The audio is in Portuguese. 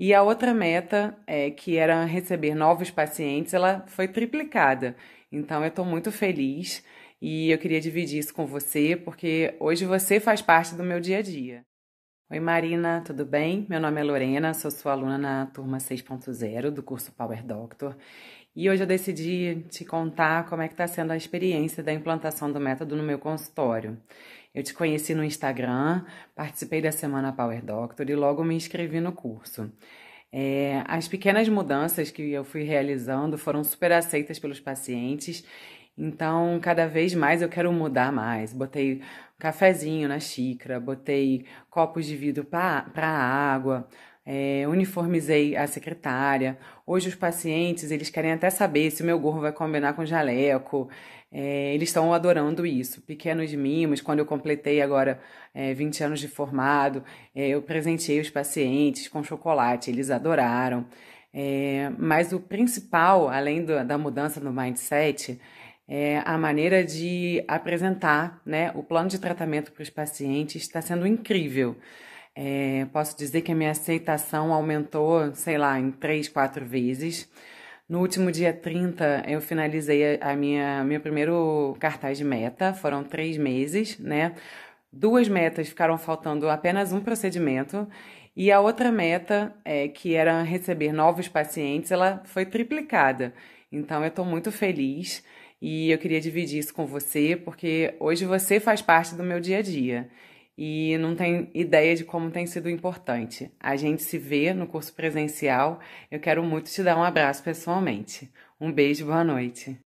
E a outra meta, que era receber novos pacientes, ela foi triplicada. Então, eu estou muito feliz e eu queria dividir isso com você, porque hoje você faz parte do meu dia a dia. Oi, Marina, tudo bem? Meu nome é Lorena, sou sua aluna na turma 6.0 do curso Power Doctor. E hoje eu decidi te contar como é que está sendo a experiência da implantação do método no meu consultório. Eu te conheci no Instagram, participei da Semana Power Doctor e logo me inscrevi no curso. As pequenas mudanças que eu fui realizando foram super aceitas pelos pacientes, então cada vez mais eu quero mudar mais. Botei um cafezinho na xícara, botei copos de vidro para água, uniformizei a secretária. Hoje os pacientes, eles querem até saber se o meu gorro vai combinar com jaleco. Eles estão adorando isso. Pequenos mimos. Quando eu completei agora 20 anos de formado, eu presenteei os pacientes com chocolate, eles adoraram. Mas o principal, além da mudança no mindset, é a maneira de apresentar, né, o plano de tratamento para os pacientes está sendo incrível. Posso dizer que a minha aceitação aumentou, sei lá, em 3, 4 vezes. No último dia 30, eu finalizei meu primeiro cartaz de meta, foram 3 meses, né? 2 metas ficaram faltando apenas um procedimento, e a outra meta, que era receber novos pacientes, ela foi triplicada. Então, eu estou muito feliz e eu queria dividir isso com você, porque hoje você faz parte do meu dia a dia. E não tem ideia de como tem sido importante. A gente se vê no curso presencial. Eu quero muito te dar um abraço pessoalmente. Um beijo, boa noite.